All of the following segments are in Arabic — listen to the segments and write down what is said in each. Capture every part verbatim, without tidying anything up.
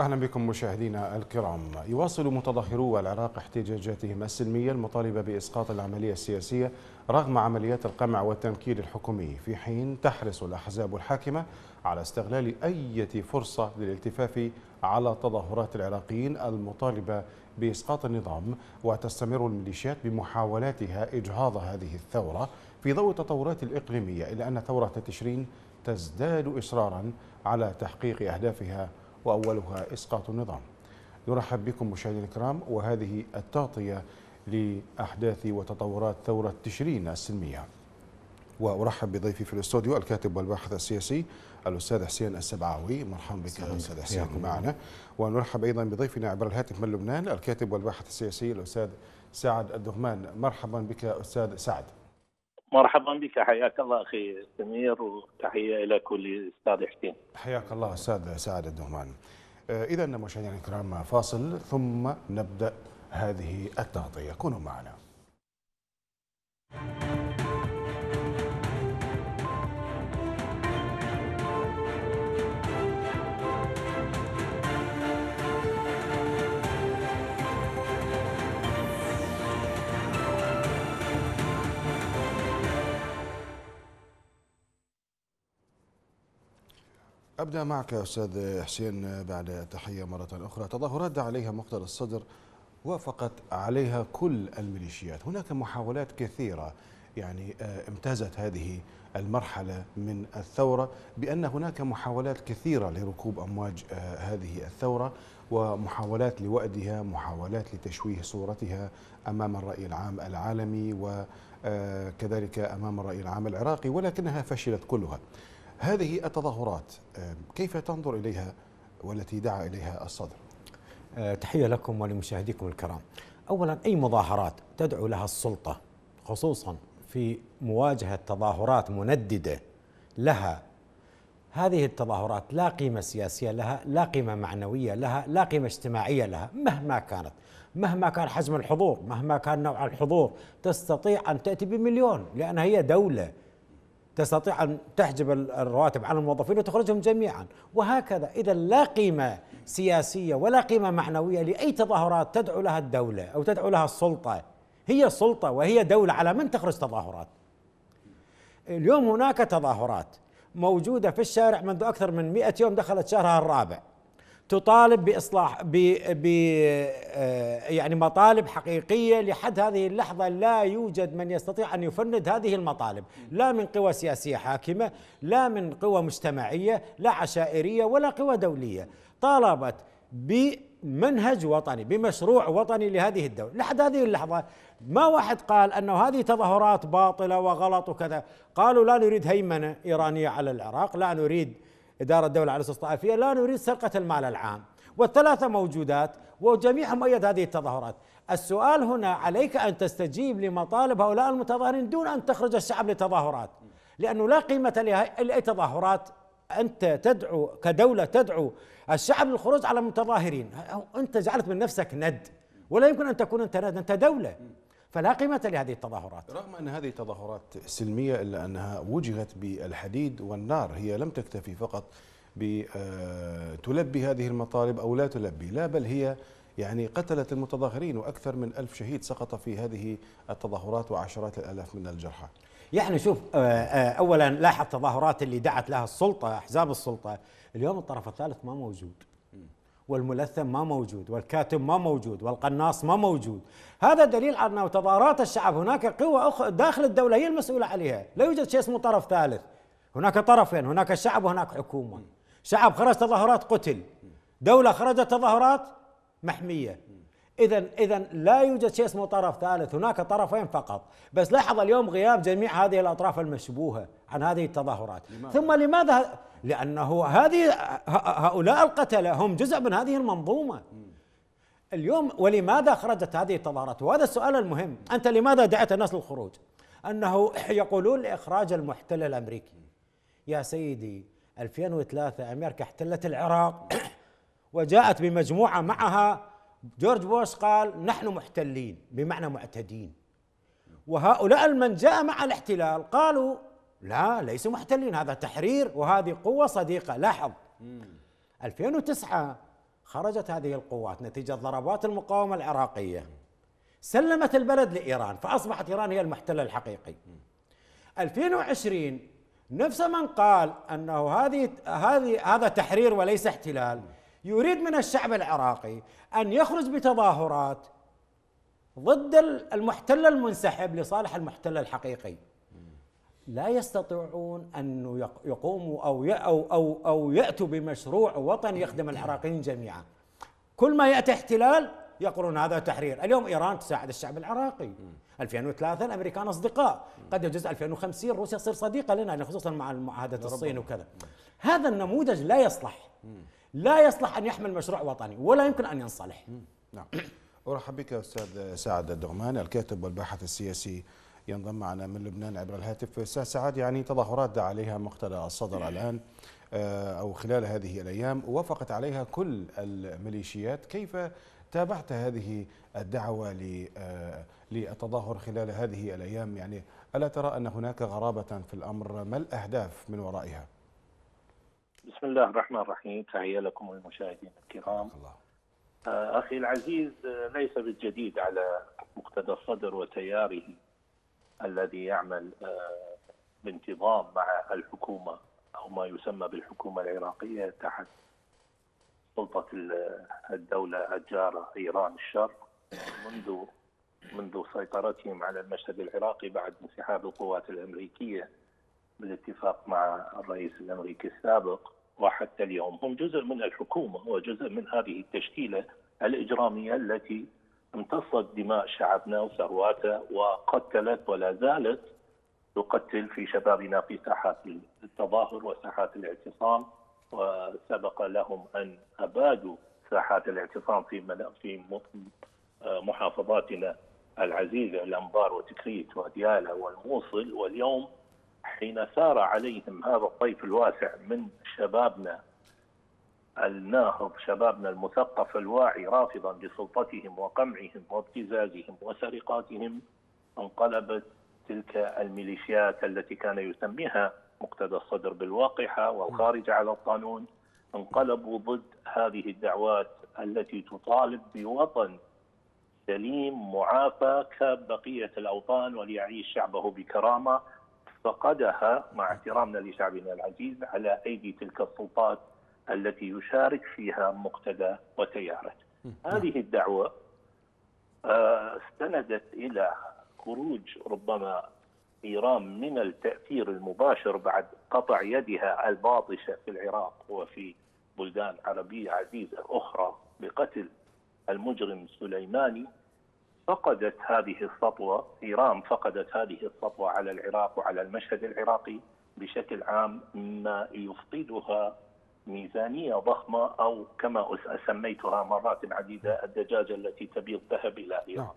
أهلا بكم مشاهدينا الكرام. يواصل متظاهرو العراق احتجاجاتهم السلمية المطالبة بإسقاط العملية السياسية رغم عمليات القمع والتمكين الحكومي، في حين تحرص الأحزاب الحاكمة على استغلال أي فرصة للالتفاف على تظاهرات العراقيين المطالبة بإسقاط النظام، وتستمر الميليشيات بمحاولاتها إجهاض هذه الثورة في ضوء التطورات الإقليمية، إلا أن ثورة تشرين تزداد إصرارا على تحقيق أهدافها وأولها إسقاط النظام. نرحب بكم مشاهدينا الكرام، وهذه التغطية لأحداث وتطورات ثورة تشرين السلمية، وأرحب بضيفي في الاستوديو الكاتب والباحث السياسي الأستاذ حسين السبعاوي. مرحبا بك أستاذ حسين معنا. ونرحب أيضا بضيفنا عبر الهاتف من لبنان الكاتب والباحث السياسي الأستاذ سعد الدغمان. مرحبا بك أستاذ سعد. مرحبا بك، حياك الله أخي سمير، وتحية إلى كل أستاذ حسين. حياك الله أستاذ سعد الدغمان. إذا مشاهدينا الكرام فاصل ثم نبدأ هذه التغطية، كونوا معنا. أبدأ معك أستاذ حسين بعد التحية مرة أخرى. تظاهرات دعا عليها مقتدى الصدر وافقت عليها كل الميليشيات، هناك محاولات كثيرة يعني امتازت هذه المرحلة من الثورة بأن هناك محاولات كثيرة لركوب أمواج هذه الثورة، ومحاولات لوأدها، محاولات لتشويه صورتها أمام الرأي العام العالمي وكذلك أمام الرأي العام العراقي، ولكنها فشلت كلها. هذه التظاهرات كيف تنظر إليها والتي دعا إليها الصدر؟ تحية لكم ولمشاهديكم الكرام. أولا، أي مظاهرات تدعو لها السلطة، خصوصا في مواجهة تظاهرات منددة لها، هذه التظاهرات لا قيمة سياسية لها، لا قيمة معنوية لها، لا قيمة اجتماعية لها مهما كانت، مهما كان حجم الحضور، مهما كان نوع الحضور. تستطيع أن تأتي بمليون لأنها هي دولة، تستطيع أن تحجب الرواتب عن الموظفين وتخرجهم جميعا، وهكذا. إذا لا قيمة سياسية ولا قيمة معنوية لأي تظاهرات تدعو لها الدولة أو تدعو لها السلطة. هي السلطة وهي دولة، على من تخرج تظاهرات؟ اليوم هناك تظاهرات موجودة في الشارع منذ أكثر من مئة يوم، دخلت شهرها الرابع، تطالب بإصلاح ب يعني مطالب حقيقية. لحد هذه اللحظة لا يوجد من يستطيع أن يفند هذه المطالب، لا من قوى سياسية حاكمة، لا من قوى مجتمعية، لا عشائرية ولا قوى دولية. طالبت بمنهج وطني، بمشروع وطني لهذه الدولة. لحد هذه اللحظة ما واحد قال أنه هذه تظاهرات باطلة وغلط وكذا. قالوا لا نريد هيمنة إيرانية على العراق، لا نريد إدارة الدولة على أساس طائفية، لا نريد سرقة المال العام، والثلاثة موجودات وجميعهم أيد هذه التظاهرات. السؤال هنا، عليك أن تستجيب لمطالب هؤلاء المتظاهرين دون أن تخرج الشعب لتظاهرات، لأنه لا قيمة لأي تظاهرات أنت تدعو كدولة تدعو الشعب للخروج على المتظاهرين. أنت جعلت من نفسك ند، ولا يمكن أن تكون أنت ند، أنت دولة، فلا قيمة لهذه التظاهرات. رغم أن هذه التظاهرات سلمية إلا أنها وجهت بالحديد والنار، هي لم تكتفي فقط بتلبي هذه المطالب أو لا تلبي، لا بل هي يعني قتلت المتظاهرين، وأكثر من ألف شهيد سقط في هذه التظاهرات وعشرات الآلاف من الجرحى. يعني شوف، أولا لاحظ التظاهرات اللي دعت لها السلطة، أحزاب السلطة، اليوم الطرف الثالث ما موجود، والملثم ما موجود، والكاتب ما موجود، والقناص ما موجود. هذا دليل على أنه تظاهرات الشعب هناك قوى أخرى داخل الدولة هي المسؤولة عليها، لا يوجد شيء اسمه طرف ثالث. هناك طرفين، هناك الشعب وهناك حكومة. شعب خرج تظاهرات قتل، دولة خرجت تظاهرات محمية. إذا إذا لا يوجد شيء اسمه طرف ثالث، هناك طرفين فقط. بس لاحظ اليوم غياب جميع هذه الأطراف المشبوهة عن هذه التظاهرات. لماذا؟ ثم لماذا؟ لأنه هذه هؤلاء القتلة هم جزء من هذه المنظومة. اليوم ولماذا خرجت هذه التظاهرات؟ وهذا السؤال المهم، أنت لماذا دعت الناس للخروج؟ أنه يقولون لإخراج المحتل الأمريكي. يا سيدي، ألفين وثلاثة أمريكا احتلت العراق وجاءت بمجموعة معها، جورج بوش قال نحن محتلين بمعنى معتدين، وهؤلاء من جاء مع الاحتلال قالوا لا، ليسوا محتلين، هذا تحرير وهذه قوة صديقة. لاحظ ألفين وتسعة خرجت هذه القوات نتيجة ضربات المقاومة العراقية، سلمت البلد لإيران، فأصبحت إيران هي المحتل الحقيقي. ألفين وعشرين نفس من قال أنه هذه هذه هذا تحرير وليس احتلال يريد من الشعب العراقي أن يخرج بتظاهرات ضد المحتل المنسحب لصالح المحتل الحقيقي. لا يستطيعون أن يقوموا أو أو أو يأتوا بمشروع وطني يخدم العراقيين جميعا. كل ما يأتي احتلال يقولون هذا تحرير. اليوم إيران تساعد الشعب العراقي. ألفين وثلاثة الأمريكان أصدقاء، قد يجوز ألفين وخمسين روسيا تصير صديقة لنا، خصوصا مع معاهدة الصين وكذا. هذا النموذج لا يصلح، لا يصلح أن يحمل مشروع وطني ولا يمكن أن ينصلح. نعم. أرحب بك أستاذ سعد الدغمان، الكاتب والباحث السياسي، ينضم معنا من لبنان عبر الهاتف. أستاذ سعد، يعني تظاهرات دعا عليها مقتدى الصدر الآن أو خلال هذه الأيام وافقت عليها كل الميليشيات، كيف تابعت هذه الدعوة للتظاهر خلال هذه الأيام؟ يعني ألا ترى أن هناك غرابة في الأمر؟ ما الأهداف من ورائها؟ بسم الله الرحمن الرحيم، تحية لكم والمشاهدين الكرام. الله. أخي العزيز، ليس بالجديد على مقتدى الصدر وتياره الذي يعمل بانتظام مع الحكومة أو ما يسمى بالحكومة العراقية تحت سلطة الدولة الجارة إيران الشرق منذ منذ سيطرتهم على المشهد العراقي بعد انسحاب القوات الأمريكية بالاتفاق مع الرئيس الأمريكي السابق وحتى اليوم. هم جزء من الحكومة وجزء من هذه التشكيلة الإجرامية التي امتصت دماء شعبنا وثرواته وقتلت ولا زالت تقتل في شبابنا في ساحات التظاهر وساحات الاعتصام، وسبق لهم أن أبادوا ساحات الاعتصام في في محافظاتنا العزيزة الأنبار وتكريت وديالى والموصل. واليوم حين سار عليهم هذا الطيف الواسع من شبابنا الناهض، شبابنا المثقف الواعي رافضا لسلطتهم وقمعهم وابتزازهم وسرقاتهم، انقلبت تلك الميليشيات التي كان يسميها مقتدى الصدر بالواقحة والخارجة على القانون، انقلبوا ضد هذه الدعوات التي تطالب بوطن سليم معافى كبقية الأوطان وليعيش شعبه بكرامة، فقدها مع احترامنا لشعبنا العزيز على أيدي تلك السلطات التي يشارك فيها مقتدى وتيارته. هذه الدعوة استندت إلى خروج ربما إيران من التأثير المباشر بعد قطع يدها الباطشة في العراق وفي بلدان عربية عزيزة أخرى بقتل المجرم سليماني. فقدت هذه السطوة إيران، فقدت هذه السطوة على العراق وعلى المشهد العراقي بشكل عام، مما يفقدها ميزانية ضخمة أو كما سميتها مرات عديدة الدجاجة التي تبيض ذهب إلى إيران.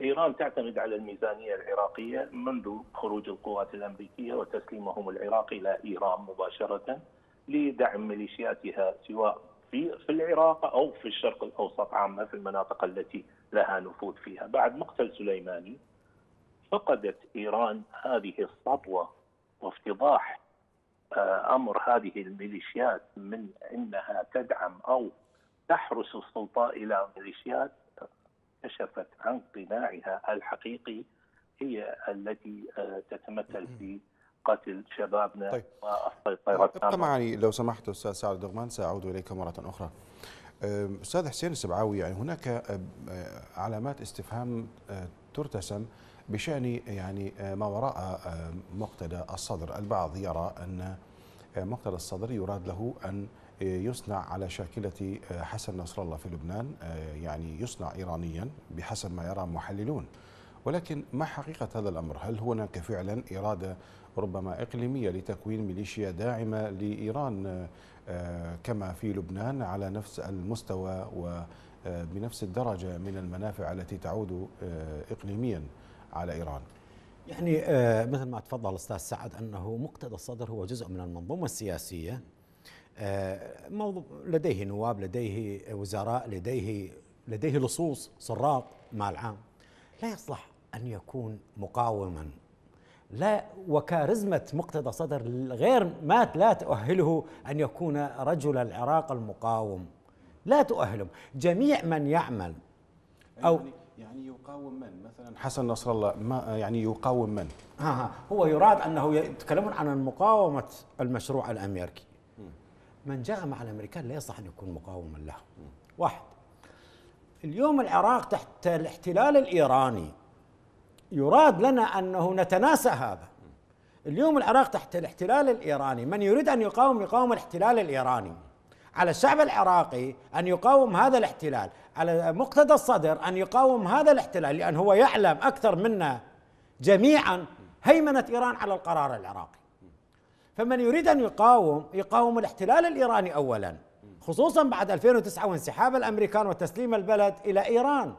إيران تعتمد على الميزانية العراقية منذ خروج القوات الأمريكية وتسليمهم العراق إلى إيران مباشرة لدعم ميليشياتها سواء في في العراق أو في الشرق الأوسط عامة في المناطق التي لها نفوذ فيها. بعد مقتل سليماني فقدت إيران هذه السطوة، وافتضاح أمر هذه الميليشيات من أنها تدعم أو تحرس السلطة إلى ميليشيات كشفت عن قناعها الحقيقي هي التي تتمثل في قتل شبابنا. طيب. ابقى معي لو سمحت أستاذ سعد الدغمان، سأعود إليك مرة أخرى. أستاذ حسين السبعاوي، يعني هناك علامات استفهام ترتسم بشأن يعني ما وراء مقتدى الصدر. البعض يرى أن مقتدى الصدر يراد له أن يصنع على شاكلة حسن نصر الله في لبنان، يعني يصنع إيرانيا بحسب ما يرى محللون، ولكن ما حقيقة هذا الأمر؟ هل هناك فعلا إرادة ربما إقليمية لتكوين ميليشيا داعمة لإيران كما في لبنان على نفس المستوى وبنفس الدرجة من المنافع التي تعود إقليميا على إيران؟ يعني مثل ما تفضل الأستاذ سعد أنه مقتدى الصدر هو جزء من المنظومة السياسية، لديه نواب، لديه وزراء، لديه لديه لصوص سراق مع العام. لا يصلح أن يكون مقاوما، لا، وكاريزمة مقتدى صدر غير مات لا تؤهله أن يكون رجل العراق المقاوم. لا تؤهلهم. جميع من يعمل أو يعني, يعني يقاوم من مثلا حسن نصر الله ما يعني يقاوم من ها هو يراد أنه يتكلمون عن مقاومة المشروع الأمريكي. من جاء مع الأمريكان لا يصح أن يكون مقاوما له. واحد، اليوم العراق تحت الاحتلال الإيراني يراد لنا أنه نتناسى هذا. اليوم العراق تحت الاحتلال الإيراني من يريد أن يقاوم يقاوم الاحتلال الإيراني. على الشعب العراقي أن يقاوم هذا الاحتلال، على مقتدى الصدر أن يقاوم هذا الاحتلال، لأن هو يعلم أكثر منا جميعا هيمنة إيران على القرار العراقي. فمن يريد أن يقاوم يقاوم الاحتلال الإيراني أولا، خصوصا بعد ألفين وتسعة وانسحاب الأمريكان وتسليم البلد إلى إيران.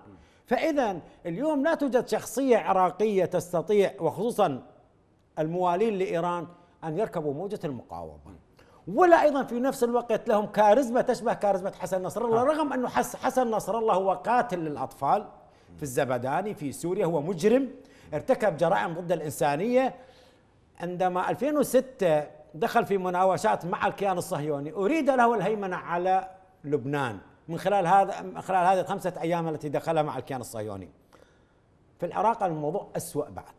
فإذا اليوم لا توجد شخصية عراقية تستطيع، وخصوصا الموالين لإيران، أن يركبوا موجة المقاومة، ولا أيضا في نفس الوقت لهم كاريزما تشبه كاريزما حسن نصر الله، رغم أنه حسن نصر الله هو قاتل للأطفال في الزبداني في سوريا، هو مجرم ارتكب جرائم ضد الإنسانية. عندما ألفين وستة دخل في مناوشات مع الكيان الصهيوني أريد له الهيمنة على لبنان من خلال هذا من خلال هذه الخمسة أيام التي دخلها مع الكيان الصهيوني. في العراق الموضوع أسوأ بعد،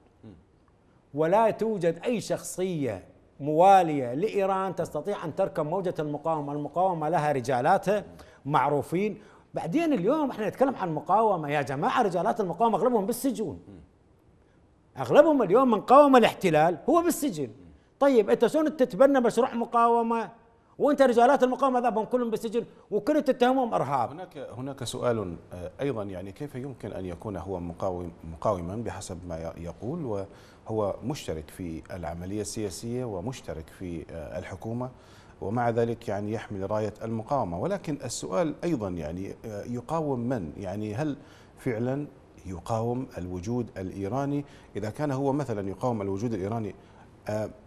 ولا توجد أي شخصية موالية لإيران تستطيع أن تركب موجة المقاومة. المقاومة لها رجالاتها معروفين. بعدين اليوم احنا نتكلم عن مقاومة يا جماعة، رجالات المقاومة أغلبهم بالسجون، أغلبهم اليوم من قاوم الاحتلال هو بالسجن. طيب أنت شلون تتبنى مشروع مقاومة وأنت رجالات المقاومة ذابهم كلهم بالسجن وكلهم تتهمهم إرهاب؟ هناك هناك سؤال أيضا، يعني كيف يمكن أن يكون هو مقاوم مقاوما بحسب ما يقول، وهو مشترك في العملية السياسية ومشترك في الحكومة، ومع ذلك يعني يحمل راية المقاومة؟ ولكن السؤال أيضا يعني يقاوم من؟ يعني هل فعلا يقاوم الوجود الإيراني؟ إذا كان هو مثلا يقاوم الوجود الإيراني،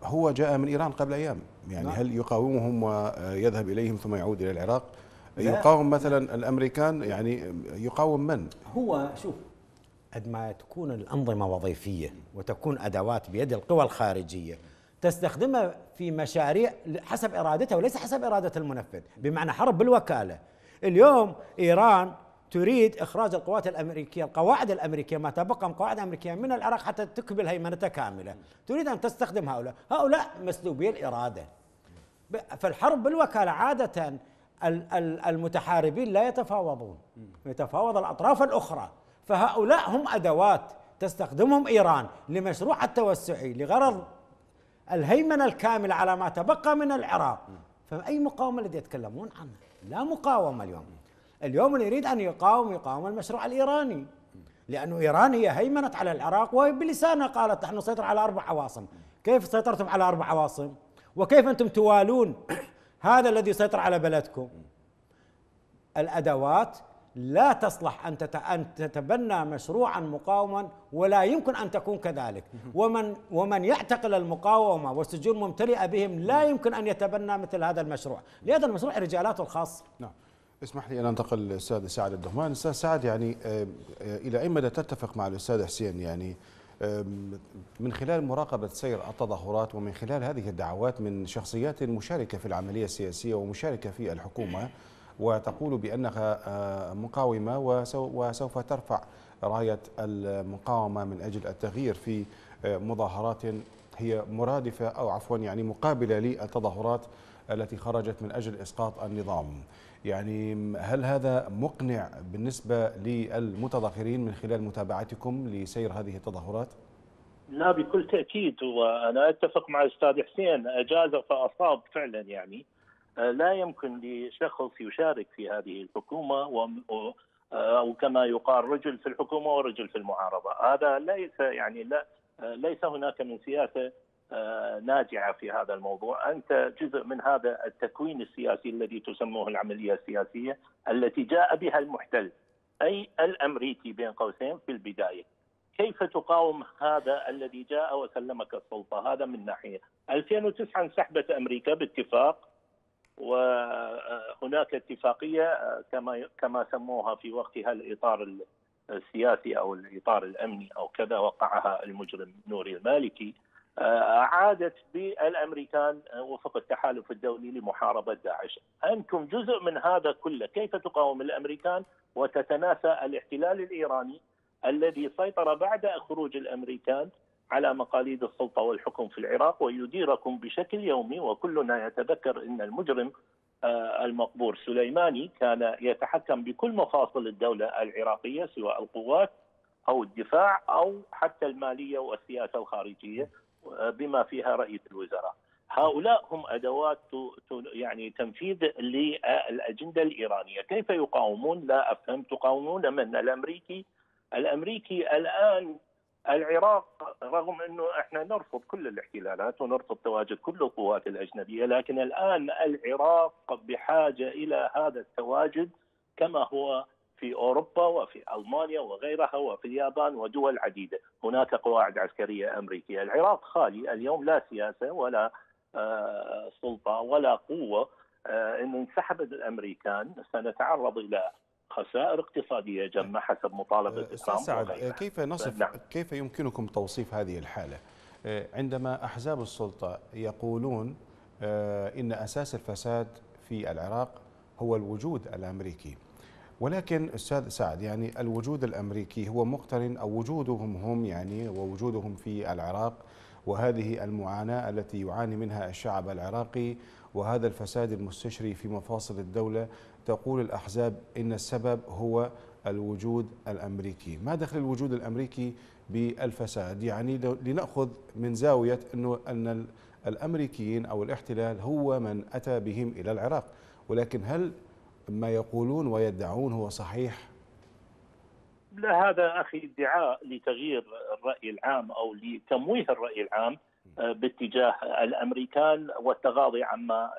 هو جاء من إيران قبل أيام، يعني هل يقاومهم ويذهب إليهم ثم يعود إلى العراق؟ يقاوم مثلا الأمريكان، يعني يقاوم من؟ هو شوف، قد ما تكون الأنظمة وظيفية وتكون أدوات بيد القوى الخارجية تستخدمها في مشاريع حسب إرادتها وليس حسب إرادة المنفذ، بمعنى حرب بالوكالة. اليوم إيران تريد إخراج القوات الأمريكية، القواعد الأمريكية، ما تبقى من قواعد أمريكية من العراق حتى تكبل هيمنتها كاملة. تريد أن تستخدم هؤلاء هؤلاء مسلوبي الإرادة. فالحرب بالوكالة عادة المتحاربين لا يتفاوضون، يتفاوض الأطراف الأخرى. فهؤلاء هم أدوات تستخدمهم إيران لمشروع التوسعي لغرض الهيمنة الكاملة على ما تبقى من العراق. فأي مقاومة الذي يتكلمون عنها؟ لا مقاومة اليوم. اليوم اللي يريد أن يقاوم يقاوم المشروع الإيراني، لأنه إيران هي هيمنت على العراق، وهي بلسانها قالت نحن نسيطر على أربع عواصم. كيف سيطرتم على أربع عواصم؟ وكيف أنتم توالون هذا الذي يسيطر على بلدكم؟ الأدوات لا تصلح أن تتبنى مشروعا مقاوما، ولا يمكن أن تكون كذلك. ومن, ومن يعتقل المقاومة والسجون ممتلئة بهم لا يمكن أن يتبنى مثل هذا المشروع، لهذا المشروع رجالاته الخاصة. نعم، اسمح لي أن أنتقل للأستاذ سعد الدغمان. الأستاذ سعد، يعني إلى أي مدى تتفق مع الأستاذ حسين، يعني من خلال مراقبة سير التظاهرات ومن خلال هذه الدعوات من شخصيات مشاركة في العملية السياسية ومشاركة في الحكومة، وتقول بأنها مقاومة وسوف ترفع راية المقاومة من أجل التغيير في مظاهرات هي مرادفة أو عفوا يعني مقابلة للتظاهرات التي خرجت من أجل إسقاط النظام، يعني هل هذا مقنع بالنسبة للمتظاهرين من خلال متابعتكم لسير هذه التظاهرات؟ لا، بكل تأكيد، وأنا أتفق مع الأستاذ حسين، أجاز فأصاب فعلا. يعني لا يمكن لشخص يشارك في هذه الحكومة، أو كما يقال رجل في الحكومة ورجل في المعارضة، هذا ليس يعني لا ليس هناك من سياسة ناجعة في هذا الموضوع. أنت جزء من هذا التكوين السياسي الذي تسموه العملية السياسية التي جاء بها المحتل، أي الأمريكي بين قوسين في البداية. كيف تقاوم هذا الذي جاء وسلمك السلطة؟ هذا من ناحية. ألفين وتسعة انسحبت أمريكا باتفاق، وهناك اتفاقية كما كما سموها في وقتها الإطار السياسي أو الإطار الأمني أو كذا، وقعها المجرم نوري المالكي عادت بالامريكان وفق التحالف الدولي لمحاربه داعش. انتم جزء من هذا كله، كيف تقاوم الامريكان وتتناسى الاحتلال الايراني الذي سيطر بعد خروج الامريكان على مقاليد السلطه والحكم في العراق ويديركم بشكل يومي؟ وكلنا يتذكر ان المجرم المقبور سليماني كان يتحكم بكل مفاصل الدوله العراقيه سواء القوات او الدفاع او حتى الماليه والسياسه الخارجيه بما فيها رئيس الوزراء. هؤلاء هم ادوات يعني تنفيذ للاجنده الايرانيه، كيف يقاومون؟ لا افهم. تقاومون من؟ الامريكي. الامريكي الان العراق رغم انه احنا نرفض كل الاحتلالات ونرفض تواجد كل القوات الاجنبيه، لكن الان العراق بحاجه الى هذا التواجد كما هو في أوروبا وفي ألمانيا وغيرها وفي اليابان ودول عديدة، هناك قواعد عسكرية أمريكية. العراق خالي اليوم، لا سياسة ولا آه سلطة ولا قوة. آه إن انسحبت الأمريكان سنتعرض إلى خسائر اقتصادية جمة حسب مطالبة الإسلام. سعد، كيف نصف نعم. كيف يمكنكم توصيف هذه الحالة عندما أحزاب السلطة يقولون إن أساس الفساد في العراق هو الوجود الأمريكي؟ ولكن أستاذ سعد، يعني الوجود الأمريكي هو مقترن أو وجودهم هم يعني ووجودهم في العراق وهذه المعاناة التي يعاني منها الشعب العراقي وهذا الفساد المستشري في مفاصل الدولة، تقول الأحزاب إن السبب هو الوجود الأمريكي. ما دخل الوجود الأمريكي بالفساد؟ يعني لنأخذ من زاوية أنه أن الأمريكيين أو الاحتلال هو من أتى بهم إلى العراق، ولكن هل ما يقولون ويدعون هو صحيح؟ لا، هذا أخي ادعاء لتغيير الرأي العام أو لتمويه الرأي العام باتجاه الأمريكان والتغاضي عما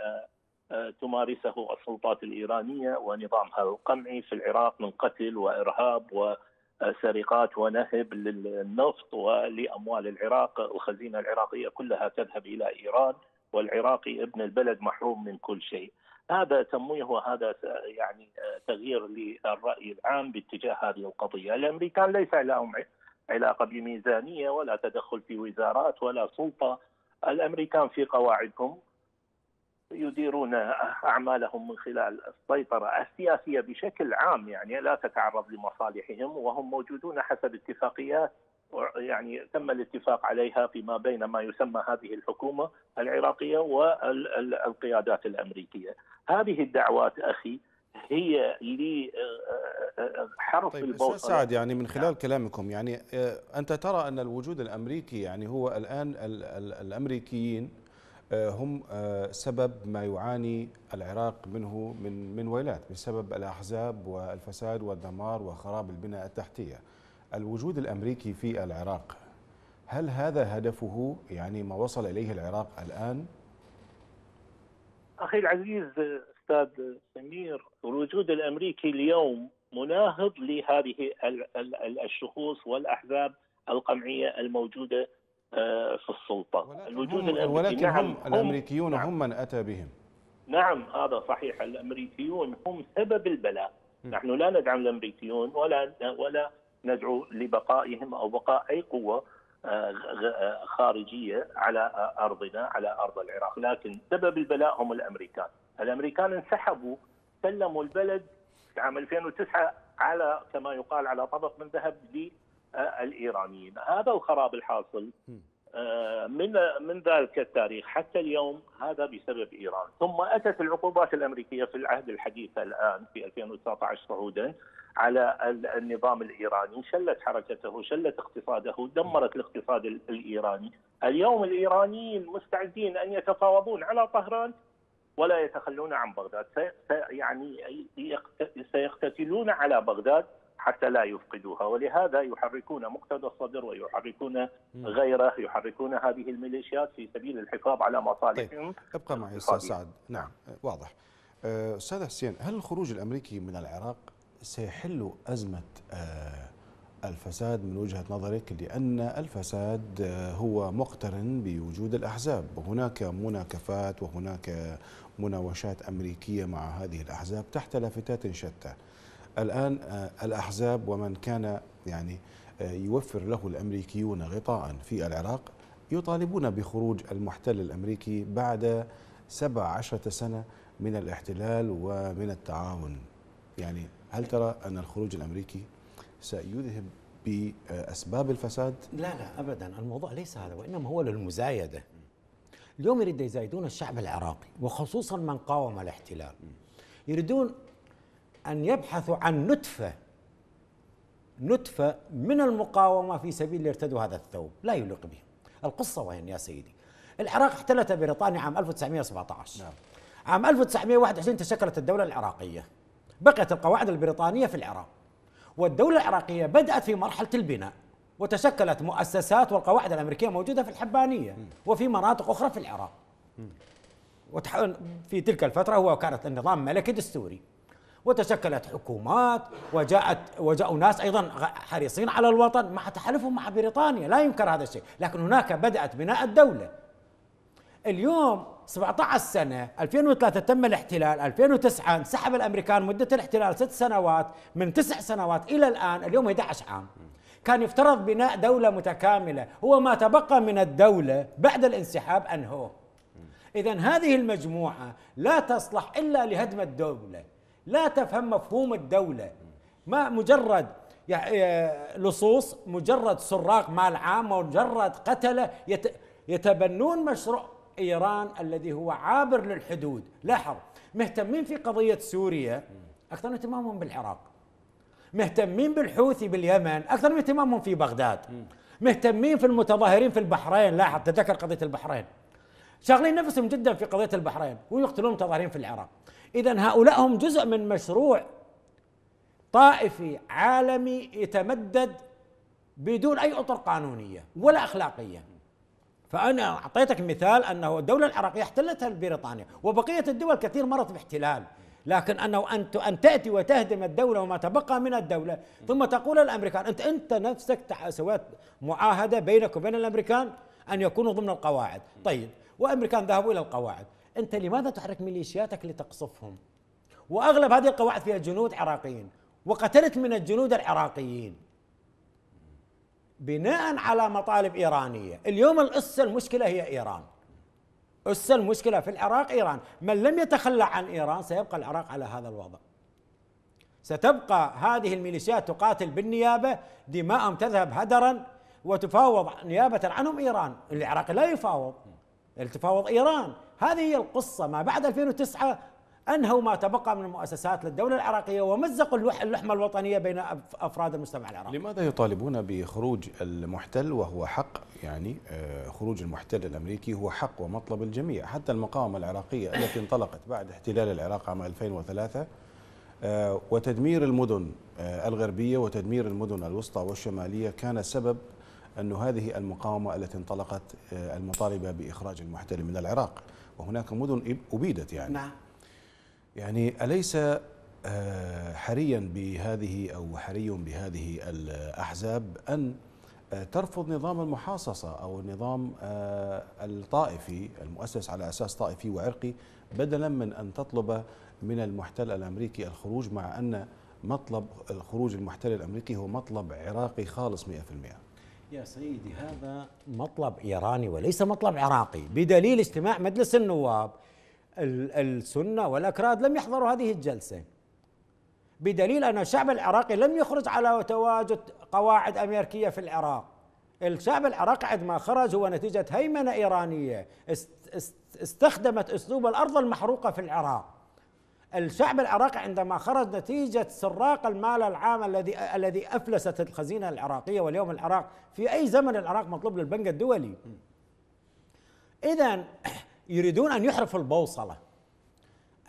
تمارسه السلطات الإيرانية ونظامها القمعي في العراق من قتل وإرهاب وسرقات ونهب للنفط ولأموال العراق. الخزينة العراقية كلها تذهب إلى إيران والعراقي ابن البلد محروم من كل شيء. هذا تمويه وهذا يعني تغيير للرأي العام باتجاه هذه القضية. الأمريكان ليس لهم علاقة بميزانية ولا تدخل في وزارات ولا سلطة. الأمريكان في قواعدهم يديرون أعمالهم من خلال السيطرة السياسية بشكل عام، يعني لا تتعرض لمصالحهم، وهم موجودون حسب اتفاقيات يعني تم الاتفاق عليها فيما بين ما يسمى هذه الحكومة العراقية والقيادات الأمريكية. هذه الدعوات أخي هي لحرف طيب البوصلة. أستاذ سعد، يعني من خلال كلامكم يعني أنت ترى أن الوجود الأمريكي يعني هو الآن ال ال الأمريكيين هم سبب ما يعاني العراق منه من من ويلات بسبب الأحزاب والفساد والدمار وخراب البنى التحتية. الوجود الأمريكي في العراق هل هذا هدفه؟ يعني ما وصل إليه العراق الآن؟ أخي العزيز أستاذ سمير، الوجود الأمريكي اليوم مناهض لهذه الشخوص والأحزاب القمعية الموجودة في السلطة. الوجود هم الأمريكي ولكن نعم هم الأمريكيون نعم هم من أتى بهم. نعم هذا صحيح، الأمريكيون هم سبب البلاء. م. نحن لا ندعم الأمريكيون ولا ولا ندعو لبقائهم أو بقاء أي قوة خارجية على أرضنا على أرض العراق، لكن سبب البلاء هم الأمريكان. الأمريكان انسحبوا، سلموا البلد في عام ألفين وتسعة على كما يقال على طبق من ذهب للإيرانيين. هذا الخراب الحاصل من من ذلك التاريخ حتى اليوم هذا بسبب إيران. ثم أتت العقوبات الأمريكية في العهد الحديث الآن في ألفين وتسعة عشر صعودا على النظام الإيراني، شلت حركته، شلت اقتصاده، دمرت الاقتصاد الإيراني. اليوم الإيرانيين مستعدين أن يتفاوضون على طهران ولا يتخلون عن بغداد، يعني سيقتتلون على بغداد حتى لا يفقدوها. ولهذا يحركون مقتدى الصدر ويحركون غيره، يحركون هذه الميليشيات في سبيل الحفاظ على مصالحهم. طيب. ابقى معي أستاذ سعد. نعم واضح. أستاذ حسين، هل الخروج الأمريكي من العراق سيحل أزمة الفساد من وجهة نظرك؟ لأن الفساد هو مقترن بوجود الأحزاب، وهناك مناكفات وهناك مناوشات أمريكية مع هذه الأحزاب تحت لافتات شتى. الآن الأحزاب ومن كان يعني يوفر له الأمريكيون غطاء في العراق يطالبون بخروج المحتل الأمريكي بعد سبع عشرة سنة من الاحتلال ومن التعاون. يعني هل ترى أن الخروج الأمريكي سيذهب بأسباب الفساد؟ لا لا أبدا، الموضوع ليس هذا، وإنما هو للمزايدة. اليوم يريد يزايدون الشعب العراقي وخصوصا من قاوم الاحتلال، يريدون أن يبحثوا عن نتفة نتفة من المقاومة في سبيل يرتدوا هذا الثوب، لا يليق بهم. القصة وين يا سيدي؟ العراق احتلت بريطانيا عام ألف وتسعمئة وسبعة عشر. نعم. عام ألف وتسعمئة وواحد وعشرين تشكلت الدولة العراقية، بقيت القواعد البريطانية في العراق، والدولة العراقية بدأت في مرحلة البناء وتشكلت مؤسسات، والقواعد الأمريكية موجودة في الحبانية وفي مناطق أخرى في العراق. في تلك الفترة هو كانت النظام ملكي دستوري، وتشكلت حكومات، وجاءت وجاءوا ناس أيضا حريصين على الوطن مع تحالفهم مع بريطانيا، لا ينكر هذا الشيء، لكن هناك بدأت بناء الدولة. اليوم سبعة عشر سنة، ألفين وثلاثة تم الاحتلال، ألفين وتسعة انسحب الأمريكان، مدة الاحتلال ست سنوات، من تسع سنوات إلى الآن اليوم أحد عشر عام. كان يفترض بناء دولة متكاملة، هو ما تبقى من الدولة بعد الانسحاب أنهوه. إذا هذه المجموعة لا تصلح إلا لهدم الدولة، لا تفهم مفهوم الدولة، ما مجرد لصوص، مجرد سراق مال عام، مجرد قتلة يتبنون مشروع إيران الذي هو عابر للحدود. لاحظ، مهتمين في قضية سوريا أكثر من اهتمامهم بالعراق، مهتمين بالحوثي باليمن أكثر من اهتمامهم في بغداد، مهتمين في المتظاهرين في البحرين. لاحظ، تذكر قضية البحرين، شاغلين نفسهم جدا في قضية البحرين ويقتلون متظاهرين في العراق. إذا هؤلاء هم جزء من مشروع طائفي عالمي يتمدد بدون أي أطر قانونية ولا أخلاقية. فأنا أعطيتك مثال أنه الدولة العراقية احتلتها بريطانيا، وبقية الدول كثير مرت باحتلال، لكن أنه أنت أن تأتي وتهدم الدولة وما تبقى من الدولة، ثم تقول الأمريكان، أنت أنت نفسك سويت معاهدة بينك وبين الأمريكان أن يكونوا ضمن القواعد. طيب، وأمريكان ذهبوا إلى القواعد، أنت لماذا تحرك ميليشياتك لتقصفهم؟ وأغلب هذه القواعد فيها جنود عراقيين، وقتلت من الجنود العراقيين بناء على مطالب إيرانية. اليوم الأس المشكلة هي إيران، أس المشكلة في العراق إيران. من لم يتخلى عن إيران سيبقى العراق على هذا الوضع، ستبقى هذه الميليشيات تقاتل بالنيابة، دماءهم تذهب هدرا وتفاوض نيابة عنهم إيران. العراق لا يفاوض، تفاوض إيران. هذه هي القصة. ما بعد ألفين وتسعة أنهوا ما تبقى من المؤسسات للدولة العراقية ومزقوا اللحمة الوطنية بين أفراد المجتمع العراقي. لماذا يطالبون بخروج المحتل وهو حق؟ يعني خروج المحتل الأمريكي هو حق ومطلب الجميع، حتى المقاومة العراقية التي انطلقت بعد احتلال العراق عام ألفين وثلاثة وتدمير المدن الغربية وتدمير المدن الوسطى والشمالية كان سبب أن هذه المقاومة التي انطلقت المطالبة بإخراج المحتل من العراق، وهناك مدن أبيدت. يعني نعم. يعني أليس حريا بهذه أو حري بهذه الأحزاب أن ترفض نظام المحاصصة أو النظام الطائفي المؤسس على أساس طائفي وعرقي، بدلا من أن تطلب من المحتل الأمريكي الخروج، مع أن مطلب الخروج المحتل الأمريكي هو مطلب عراقي خالص مئة بالمئة؟ يا سيدي، هذا مطلب إيراني وليس مطلب عراقي، بدليل اجتماع مجلس النواب السنة والأكراد لم يحضروا هذه الجلسة، بدليل أن الشعب العراقي لم يخرج على تواجد قواعد أمريكية في العراق. الشعب العراقي عندما خرج هو نتيجة هيمنة إيرانية استخدمت أسلوب الأرض المحروقة في العراق. الشعب العراقي عندما خرج نتيجة سراق المال العام الذي الذي أفلست الخزينة العراقية، واليوم العراق في أي زمن العراق مطلوب للبنك الدولي. إذن يريدون أن يحرفوا البوصلة.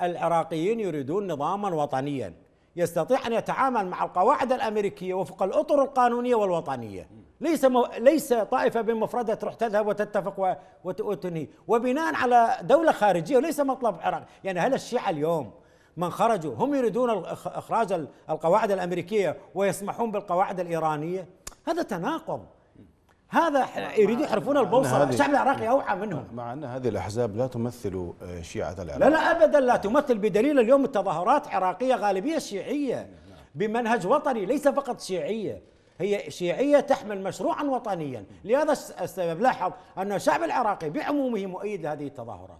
العراقيين يريدون نظاما وطنيا يستطيع أن يتعامل مع القواعد الأمريكية وفق الأطر القانونية والوطنية، ليس مو... ليس طائفة بمفردها تروح تذهب وتتفق وتنهي، وبناء على دولة خارجية وليس مطلب عراقي. يعني هل الشيعة اليوم من خرجوا هم يريدون إخراج القواعد الأمريكية ويسمحون بالقواعد الإيرانية؟ هذا تناقض، هذا يريدون يحرفون البوصلة. الشعب العراقي أوعى منهم، مع أن هذه الأحزاب لا تمثل شيعة العراق، لا لا أبدا لا تمثل، بدليل اليوم التظاهرات عراقية غالبية شيعية بمنهج وطني ليس فقط شيعية. هي شيعية تحمل مشروعا وطنيا. لهذا السبب لاحظ أن الشعب العراقي بعمومه مؤيد لهذه التظاهرات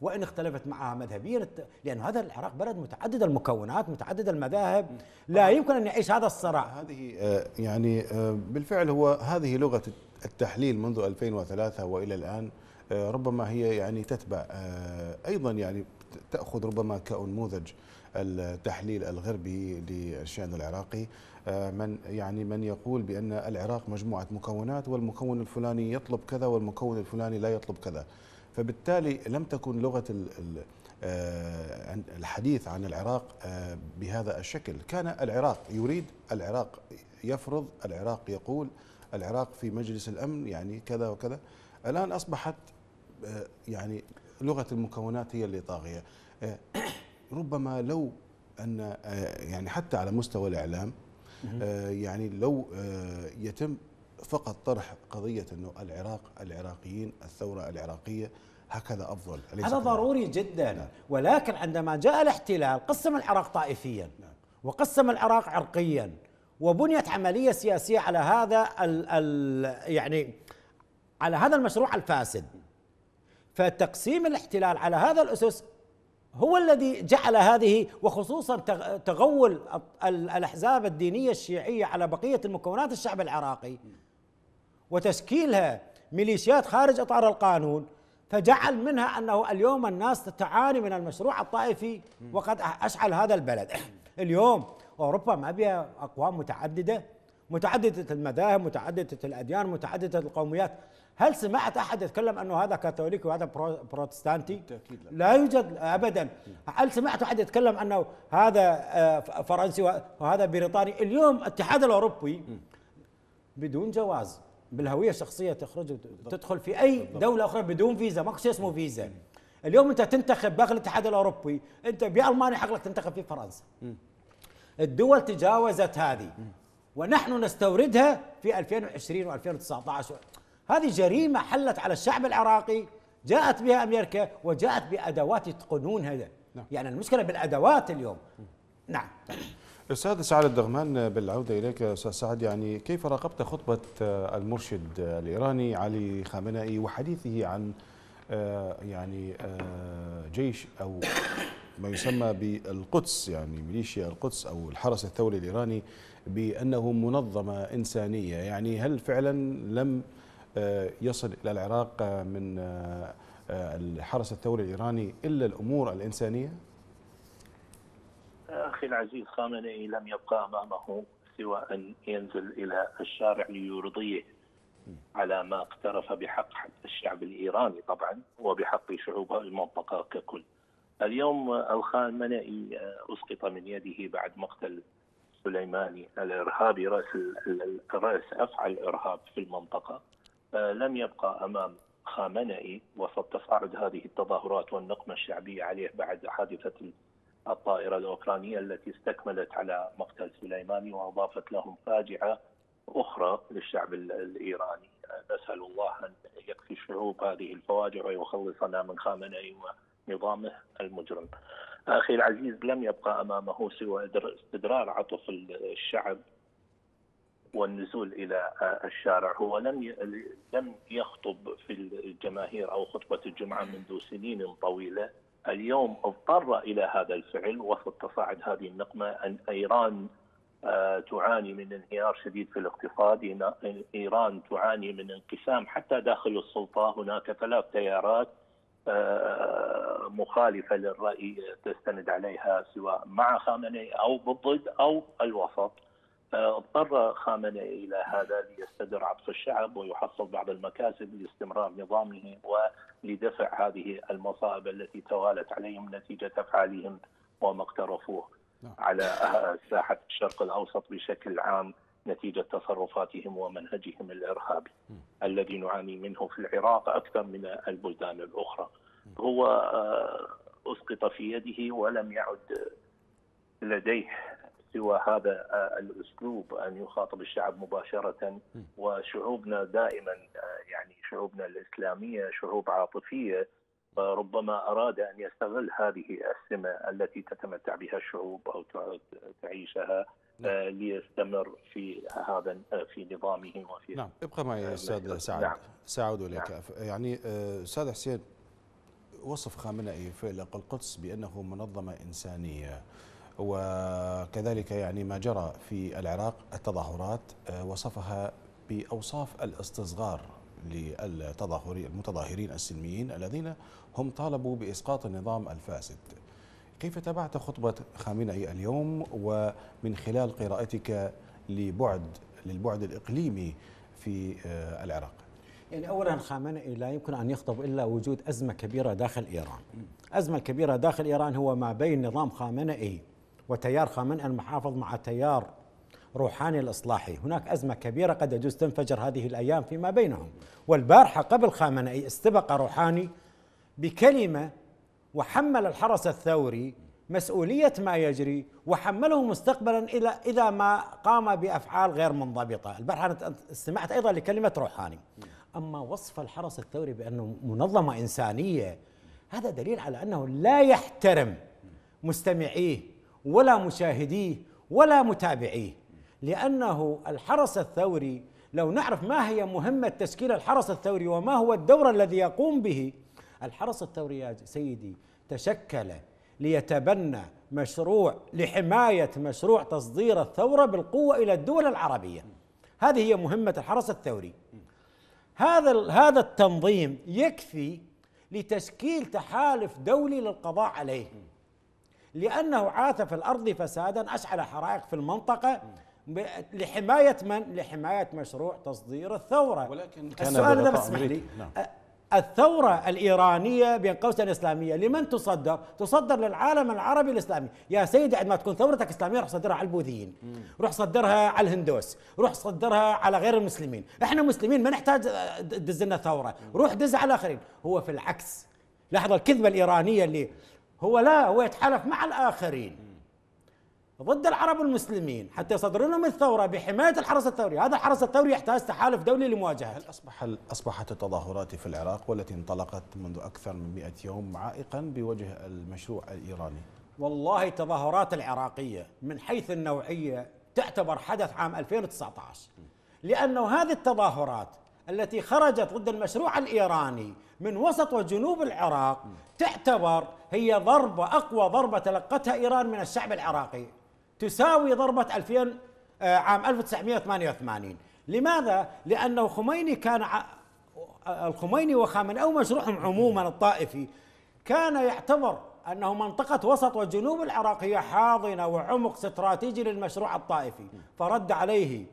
وإن اختلفت معها مذهبيا، لأن هذا العراق بلد متعدد المكونات متعدد المذاهب، لا يمكن أن يعيش هذا الصراع. هذه يعني بالفعل هو هذه لغة التحليل منذ ألفين وثلاثة وإلى الآن، ربما هي يعني تتبع أيضا يعني تأخذ ربما كأنموذج التحليل الغربي للشأن العراقي، من يعني من يقول بأن العراق مجموعة مكونات والمكون الفلاني يطلب كذا والمكون الفلاني لا يطلب كذا، فبالتالي لم تكن لغة الحديث عن العراق بهذا الشكل. كان العراق يريد، العراق يفرض، العراق يقول، العراق في مجلس الأمن يعني كذا وكذا. الآن أصبحت يعني لغة المكونات هي اللي طاغية. ربما لو أن يعني حتى على مستوى الإعلام يعني لو يتم فقط طرح قضية أنه العراق، العراقيين، الثورة العراقية، هكذا أفضل. هذا ضروري جدا. نعم. ولكن عندما جاء الاحتلال قسم العراق طائفيا. نعم. وقسم العراق عرقيا، وبنيت عملية سياسية على هذا ال ال يعني على هذا المشروع الفاسد. فتقسيم الاحتلال على هذا الأسس هو الذي جعل هذه، وخصوصا تغول الأحزاب الدينية الشيعية على بقية المكونات الشعب العراقي وتشكيلها ميليشيات خارج إطار القانون، فجعل منها أنه اليوم الناس تعاني من المشروع الطائفي وقد أشعل هذا البلد. اليوم أوروبا ما بها أقوام متعددة، متعددة المذاهب، متعددة الأديان، متعددة القوميات. هل سمعت أحد يتكلم أنه هذا كاثوليكي وهذا بروتستانتي؟ لا يوجد أبدا. هل سمعت أحد يتكلم أنه هذا فرنسي وهذا بريطاني؟ اليوم الاتحاد الأوروبي بدون جواز بالهوية الشخصية تخرج تدخل في أي دولة أخرى بدون فيزا، ماكو شيء اسمه فيزا. اليوم أنت تنتخب داخل الاتحاد الأوروبي، أنت بألمانيا حقك تنتخب في فرنسا. الدول تجاوزت هذه ونحن نستوردها في ألفين وعشرين وألفين وتسعة عشر. هذه جريمة حلت على الشعب العراقي، جاءت بها أمريكا وجاءت بأدوات يتقنون هذا. نعم. يعني المشكلة بالأدوات اليوم. نعم. أستاذ سعد الدغمان، بالعودة إليك أستاذ سعد، يعني كيف راقبت خطبة المرشد الإيراني علي خامنئي وحديثه عن يعني جيش أو ما يسمى بالقدس، يعني ميليشيا القدس أو الحرس الثوري الإيراني، بأنه منظمة إنسانية؟ يعني هل فعلا لم يصل إلى العراق من الحرس الثوري الإيراني إلا الأمور الإنسانية؟ أخي العزيز، خامنئي لم يبقى أمامه سوى أن ينزل إلى الشارع ليرضيه على ما اقترف بحق حتى الشعب الإيراني طبعا وبحق شعوب المنطقة ككل. اليوم الخامنئي أسقط من يده بعد مقتل سليماني الإرهابي، رأس رأس أفعى الإرهاب في المنطقة. لم يبقى أمام خامنئي وسط تصاعد هذه التظاهرات والنقمة الشعبية عليه بعد حادثة الطائرة الأوكرانية التي استكملت على مقتل سليماني وأضافت لهم فاجعة أخرى للشعب الإيراني. نسأل الله أن يكفي الشعوب هذه الفواجع ويخلصنا من خامنئي ونظامه المجرم. أخي العزيز، لم يبقى أمامه سوى استدرار عطف الشعب والنزول إلى الشارع. هو لم لم يخطب في الجماهير أو خطبة الجمعة منذ سنين طويلة. اليوم اضطر إلى هذا الفعل وسط تصاعد هذه النقمة. أن إيران تعاني من انهيار شديد في الاقتصاد، إيران تعاني من انقسام حتى داخل السلطة. هناك ثلاث تيارات مخالفة للرأي تستند عليها سواء مع خامنئي أو بالضد أو الوسط. اضطر خامنئي إلى هذا ليستدر عطف الشعب ويحصل بعض المكاسب لاستمرار نظامه ولدفع هذه المصائب التي توالت عليهم نتيجة أفعالهم وما اقترفوه على ساحة الشرق الأوسط بشكل عام نتيجة تصرفاتهم ومنهجهم الإرهابي الذي نعاني منه في العراق أكثر من البلدان الأخرى. هو أسقط في يده ولم يعد لديه سوى هذا الأسلوب أن يخاطب الشعب مباشرة. وشعوبنا دائما يعني شعوبنا الإسلامية شعوب عاطفية، ربما أراد أن يستغل هذه السمة التي تتمتع بها الشعوب أو تعيشها ليستمر في هذا في نظامه وفي نعم. ابقى معي استاذ سعد. نعم. سعد وليك نعم. يعني استاذ حسين، وصف خامنئي فعل القدس بانه منظمه انسانيه، وكذلك يعني ما جرى في العراق التظاهرات وصفها باوصاف الاستصغار للتظاهرين المتظاهرين السلميين الذين هم طالبوا باسقاط النظام الفاسد. كيف تابعت خطبة خامنئي اليوم، ومن خلال قراءتك لبعد للبعد الإقليمي في العراق؟ يعني أولا خامنئي لا يمكن أن يخطب إلا وجود أزمة كبيرة داخل إيران. أزمة كبيرة داخل إيران هو ما بين نظام خامنئي وتيار خامنئي المحافظ مع تيار روحاني الإصلاحي. هناك أزمة كبيرة قد يجوز تنفجر هذه الأيام فيما بينهم. والبارحة قبل خامنئي استبق روحاني بكلمة وحمل الحرس الثوري مسؤولية ما يجري، وحمله مستقبلا إلى إذا ما قام بأفعال غير منضبطة. البارحة سمعت أيضا لكلمة روحاني. أما وصف الحرس الثوري بأنه منظمة إنسانية، هذا دليل على أنه لا يحترم مستمعيه ولا مشاهديه ولا متابعيه، لأنه الحرس الثوري لو نعرف ما هي مهمة تشكيل الحرس الثوري وما هو الدور الذي يقوم به. الحرس الثوري يا سيدي تشكل ليتبنى مشروع لحماية مشروع تصدير الثورة بالقوة إلى الدول العربية. هذه هي مهمة الحرس الثوري. هذا هذا التنظيم يكفي لتشكيل تحالف دولي للقضاء عليه، لأنه عاث في الأرض فسادا، أشعل حرائق في المنطقة لحماية من؟ لحماية مشروع تصدير الثورة. ولكن السؤال إذا بسمح لي، الثورة الإيرانية بين قوسين إسلامية لمن تصدر؟ تصدر للعالم العربي الإسلامي. يا سيدي عندما تكون ثورتك إسلامية روح صدرها على البوذيين، روح صدرها على الهندوس، روح صدرها على غير المسلمين. إحنا مسلمين ما نحتاج دزلنا ثورة، روح دز على الآخرين. هو في العكس، لاحظ الكذبة الإيرانية اللي هو لا هو يتحالف مع الآخرين ضد العرب والمسلمين حتى يصدرون لهم الثوره بحمايه الحرس الثوري. هذا الحرس الثوري يحتاج تحالف دولي لمواجهته. هل أصبح اصبحت التظاهرات في العراق والتي انطلقت منذ اكثر من مئة يوم عائقا بوجه المشروع الايراني؟ والله التظاهرات العراقيه من حيث النوعيه تعتبر حدث عام ألفين وتسعة عشر، لانه هذه التظاهرات التي خرجت ضد المشروع الايراني من وسط وجنوب العراق تعتبر هي ضربه اقوى ضربه تلقتها ايران من الشعب العراقي، تساوي ضربة ألفين عام ألف وتسعمئة وثمانية وثمانين. لماذا؟ لأنه خميني كان الخميني وخامنئي أو مشروعهم عموما الطائفي كان يعتبر أنه منطقة وسط وجنوب العراق هي حاضنة وعمق استراتيجي للمشروع الطائفي، فرد عليه